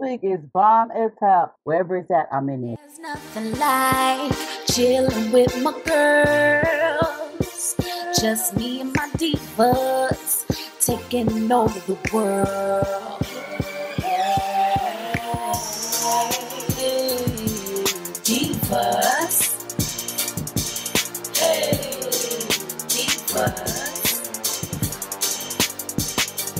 week is bomb as hell. Wherever it's at, I'm in it. There's nothing like chilling with my girls. Just me and my divas taking over the world. Yeah. Divas. Hey, divas.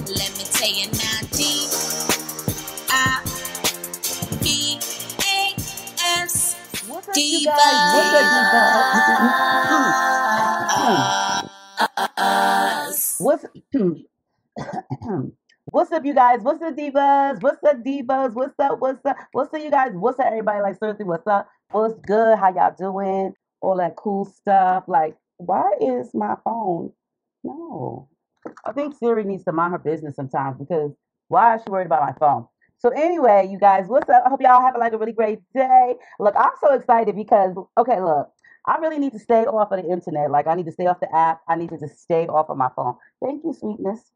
Let me tell you now, D-I-V-A-S. What's up, you guys? What's up, you guys? What's up, divas? What's up, divas? What's up? What's up? What's up, you guys? What's up, everybody? Like, seriously, what's up? What's good? How y'all doing? All that cool stuff. Like, why is my phone? No. I think Siri needs to mind her business sometimes, because why is she worried about my phone? So anyway, you guys, what's up? I hope y'all have like a really great day. Look, I'm so excited because, okay, look, I really need to stay off of the internet. Like, I need to stay off the app. I need to just stay off of my phone. Thank you, sweetness.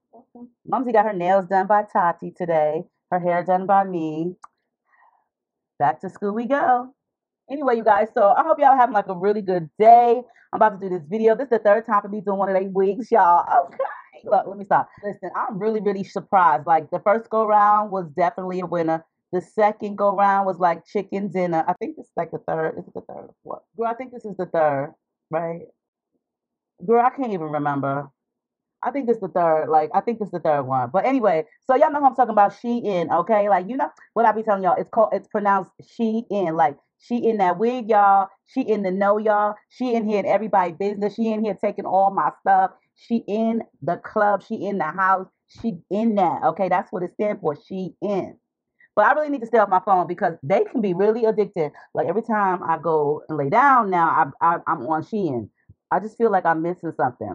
Mumsy got her nails done by Tati today. Her hair done by me. Back to school we go. Anyway, you guys, so I hope y'all having like a really good day. I'm about to do this video. This is the third time for me doing one of 8 weeks, y'all. Okay. Look, let me stop. Listen, I'm really, really surprised. Like, the first go-round was definitely a winner. The second go-round was, like, chicken dinner. I think it's, like, the third. Is it the third or fourth? Girl, I think this is the third, right? Girl, I can't even remember. I think it's the third. Like, I think it's the third one. But anyway, so y'all know who I'm talking about, Shein, okay? Like, you know what I be telling y'all? It's called, it's pronounced Shein. Like, she in that wig, y'all. She in the know, y'all. She in here in everybody's business. She in here taking all my stuff. She in the club. She in the house. She in that. Okay, that's what it stands for. She in. But I really need to stay off my phone because they can be really addictive. Like, every time I go and lay down now, I'm on Shein. I just feel like I'm missing something.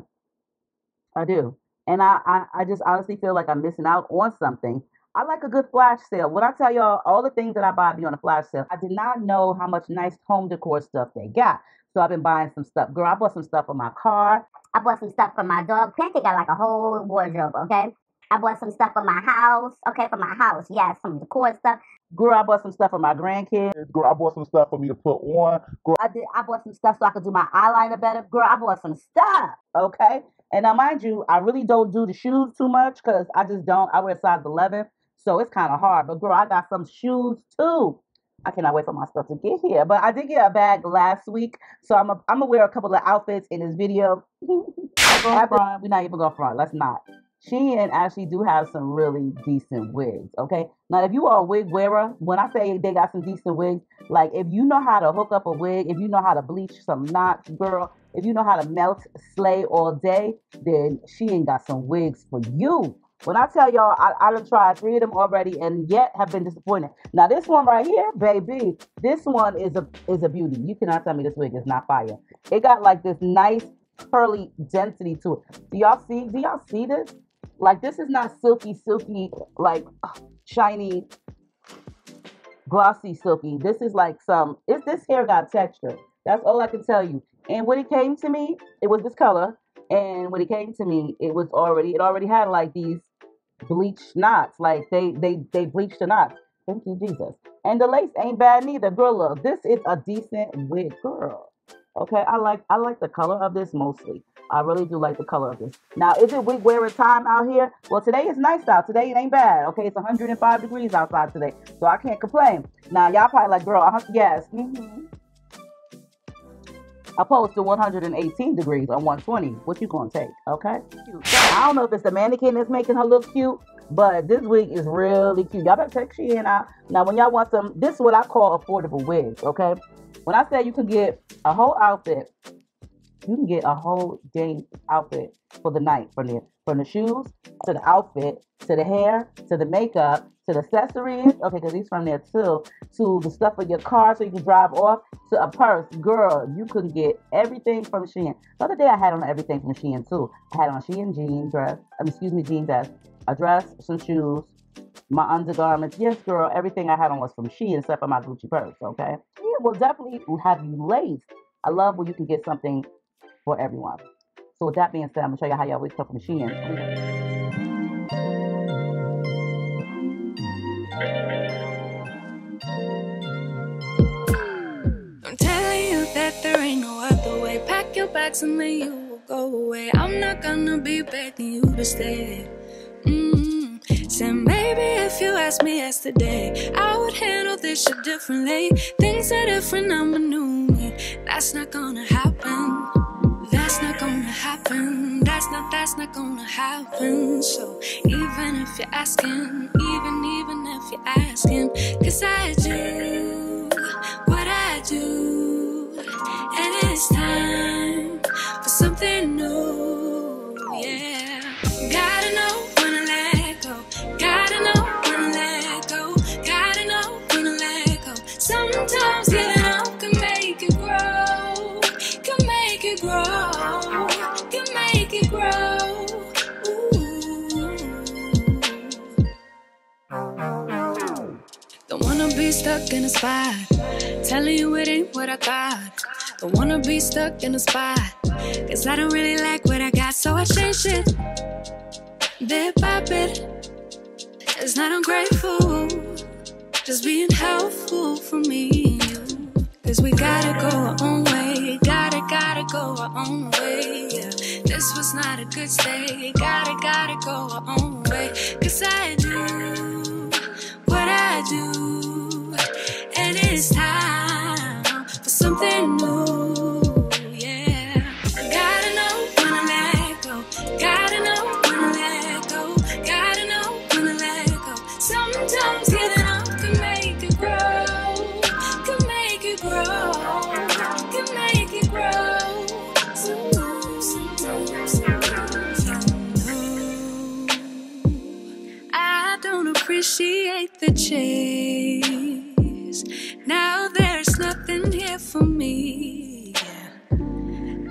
I do. And I just honestly feel like I'm missing out on something. I like a good flash sale. When I tell y'all, all the things that I buy be on a flash sale. I did not know how much nice home decor stuff they got. So I've been buying some stuff. Girl, I bought some stuff for my car. I bought some stuff for my dog. Patrick got like a whole wardrobe, okay? I bought some stuff for my house. Okay, for my house. Yeah, some decor stuff. Girl, I bought some stuff for my grandkids. Girl, I bought some stuff for me to put on. Girl, I bought some stuff so I could do my eyeliner better. Girl, I bought some stuff, okay? And now, mind you, I really don't do the shoes too much because I just don't. I wear size 11, so it's kind of hard. But, girl, I got some shoes, too. I cannot wait for my stuff to get here. But I did get a bag last week, so I'm gonna wear a couple of outfits in this video. We're not even going front. Let's not. Shein actually do have some really decent wigs, okay? Now, if you are a wig wearer, when I say they got some decent wigs, like, if you know how to hook up a wig, if you know how to bleach some knots, girl, if you know how to melt slay all day, then Shein got some wigs for you. When I tell y'all, I done tried 3 of them already and yet have been disappointed. Now, this one right here, baby, this one is a beauty. You cannot tell me this wig is not fire. It got, like, this nice curly density to it. Do y'all see this? Like, this is not silky, like, shiny, glossy silky. This is like some, this hair got texture. That's all I can tell you. And when it came to me, it was this color. And when it came to me, it already had like these bleached knots. Like, they bleached the knots. Thank you, Jesus. And the lace ain't bad neither. Girl, look, this is a decent wig, girl. Okay, I like the color of this mostly. I really do like the color of this. Now, is it wig wearing time out here? Well, today is nice out. Today it ain't bad. Okay, it's 105 degrees outside today, so I can't complain. Now, y'all probably like, girl, yes, opposed to 118 degrees or 120. What you gonna take? Okay. I don't know if it's the mannequin that's making her look cute, but this wig is really cute. Y'all better check Shein out. Now, when y'all want some, this is what I call affordable wigs. Okay. When I say you can get a whole outfit. You can get a whole day's outfit for the night, from the shoes to the outfit to the hair to the makeup to the accessories. Okay, because these from there too, to the stuff for your car so you can drive off, to a purse. Girl, you can get everything from Shein. The other day I had on everything from Shein too. I had on Shein jeans, a dress, some shoes, my undergarments. Yes, girl, everything I had on was from Shein except for my Gucci purse. Okay, Shein will definitely have you laced. I love when you can get something for everyone. So with that being said, I'm gonna show you how y'all wake up from Shein. Okay. relax and then you will go away. I'm not gonna be begging you to stay. Said maybe if you asked me yesterday, I would handle this shit differently. Things are different, I'm a new me. That's not gonna happen. That's not gonna happen. That's not gonna happen. So even if you're asking, even if you're asking, 'cause I do what I do, and it's time for something new. Yeah, gotta know when to let go. Gotta know when to let go. Gotta know when to let go. Sometimes healing up can make it grow. Can make it grow. Be stuck in a spot, telling you it ain't what I got. Don't wanna be stuck in a spot, 'cause I don't really like what I got. So I change it, bit by bit. It's not ungrateful, just being helpful for me and you. 'Cause we gotta go our own way, gotta go our own way, yeah. This was not a good stay, gotta go our own way. 'Cause I do what I do, and it's time for something new, yeah. Gotta know when to let go. Gotta know when to let go. Gotta know when to let go. Sometimes giving up can make it grow. Can make it grow. Can make it grow. Sometimes I don't appreciate the change. Now there's nothing here for me.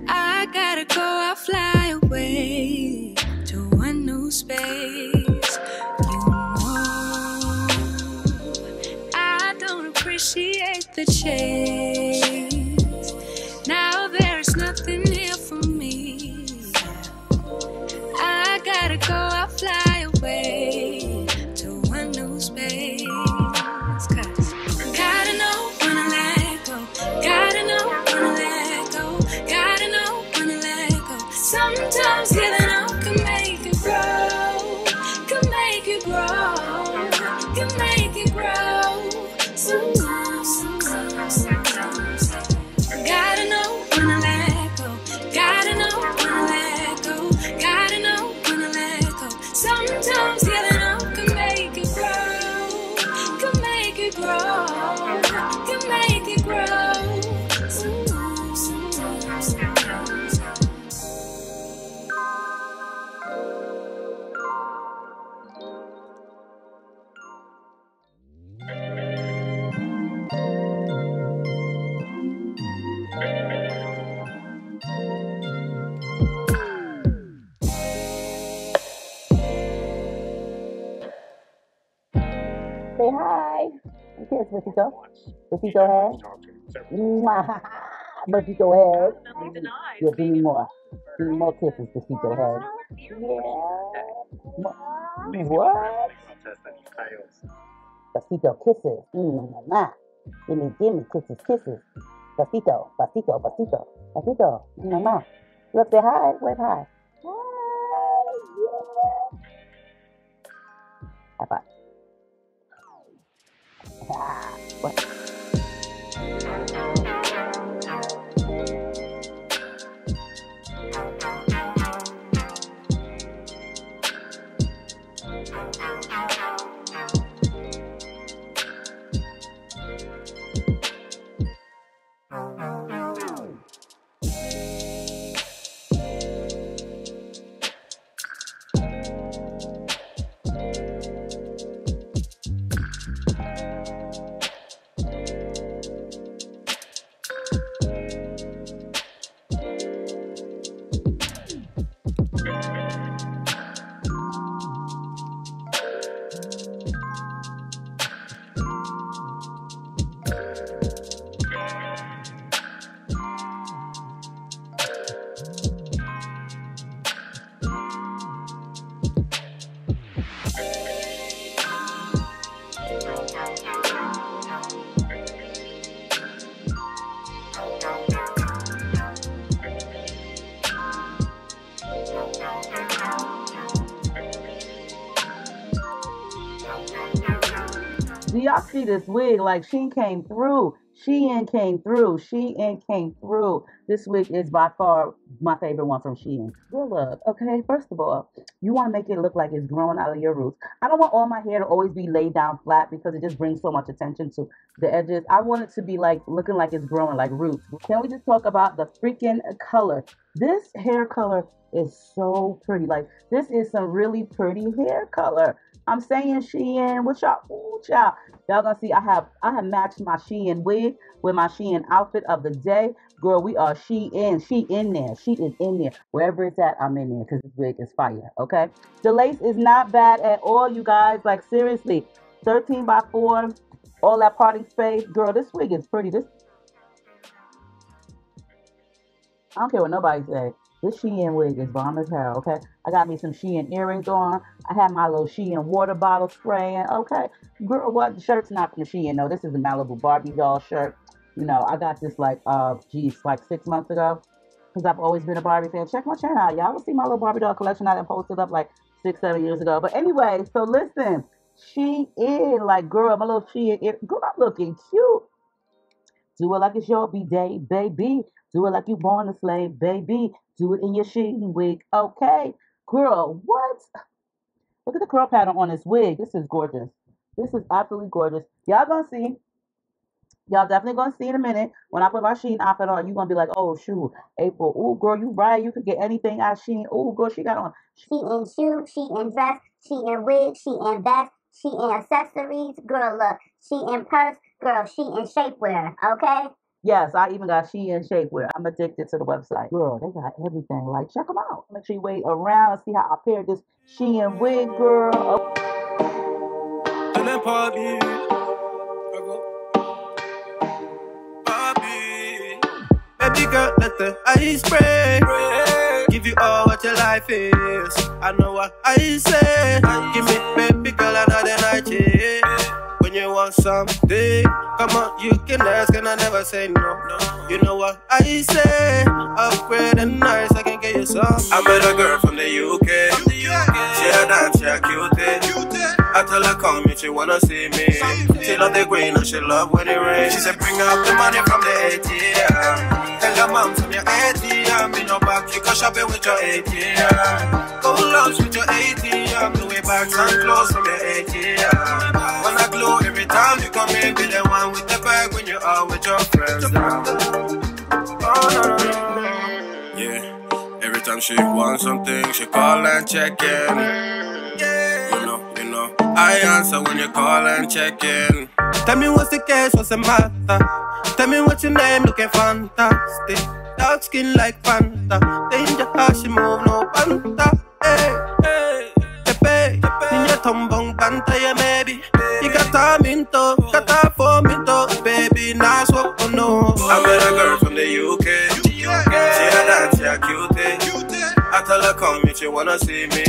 I gotta go, I'll fly away to a new space. You know, I don't appreciate the chase. Now there's nothing here for me. I gotta go, I'll fly away to a new space. Sometimes giving up can make it grow. Can make it grow. Can make it grow. Sometimes. Gotta know when to let go. Gotta know when to let go. Gotta know when to let go. Sometimes giving up can make it grow. Can make it grow. Can make it grow. Sometimes. Say hi. Kiss Missy-go. Missy-go ahead. Missy-go ahead. You'll give me more. Give me more kisses, Missy-go ahead. Yeah. What? Pasito kisses. Mama. Gimme, kisses. Pasito. Mama. Look, say hi. Wave hi. Hi. Yeah. High five. What? Do y'all see this wig? Like, she came through. Shein came through. Shein came through. This wig is by far my favorite one from Shein. Well, look, okay, first of all, you want to make it look like it's growing out of your roots. I don't want all my hair to always be laid down flat because it just brings so much attention to the edges. I want it to be like looking like it's growing like roots. Can we just talk about the freaking color? This hair color is so pretty. Like, this is some really pretty hair color. I'm saying Shein, what y'all, ooh, child. Y'all gonna see I have matched my Shein wig with my Shein outfit of the day. Girl, we are Shein. She in there. She is in there. Wherever it's at, I'm in there because this wig is fire, okay? The lace is not bad at all, you guys. Like, seriously, 13x4, all that parting space. Girl, this wig is pretty. This, I don't care what nobody says. This Shein wig is bomb as hell, okay? I got me some Shein earrings on. I had my little Shein water bottle spraying, okay? Girl, what? The shirt's not from Shein, no. This is a Malibu Barbie doll shirt. You know, I got this, like, like 6 months ago because I've always been a Barbie fan. Check my channel out, y'all. Will see my little Barbie doll collection I done posted up, like, 6, 7 years ago. But anyway, so listen. Shein, like, girl, my little Shein. Girl, I'm looking cute. Do it like it's your B-Day, baby. Do it like you born a slave, baby. Do it in your Shein wig. Okay, girl, what? Look at the curl pattern on this wig. This is gorgeous. This is absolutely gorgeous. Y'all gonna see. Y'all definitely gonna see in a minute. When I put my Shein outfit on, you're gonna be like, oh, shoot, April. Ooh, girl, you right. You could get anything out of Shein. Ooh, girl, she got on. Shein shoe, Shein dress, Shein wig, Shein vest, Shein accessories. Girl, look, Shein purse. Girl, Shein shapewear, okay? Yes, I even got Shein shapewear. I'm addicted to the website. Girl, they got everything. Like, check them out. Make sure you wait around and see how I paired this Shein wig, girl. Baby girl, let the ice break. Give you all what your life is. I know what I say. Give me, baby girl, another night. When you want something, come on, you can ask and I never say no. You know what I say, upgrade and nice, I can get you some. I met a girl from the UK, she a dime, she a cutie. I tell her come me, she wanna see me. She love the green and she love when it rains. She said bring out the money from the ATM. Tell her mom from your ATM, in your back you go shopping with your ATM. Go lunch with your ATM, the way back and clothes from your ATM. Every time you come in, be the one with the bag when you are with your friends now. Oh, no. Yeah, every time she wants something, she call and check in. You know, I answer when you call and check in. Tell me what's the case, what's the matter? Tell me what's your name, looking fantastic. Dark skin like Fanta. Danger how she move, no Fanta. Hey, hey, in your tumbong Fanta, yeah, maybe. Kata for me though, baby, now so oh no. I met a girl from the UK, she a dance, she a cutie. I tell her come if she wanna see me.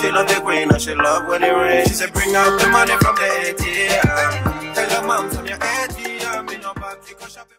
She love the green and she love when it rains. She said bring out the money from the ATM. Tell her mom from your ATM, me no back, you go shopping.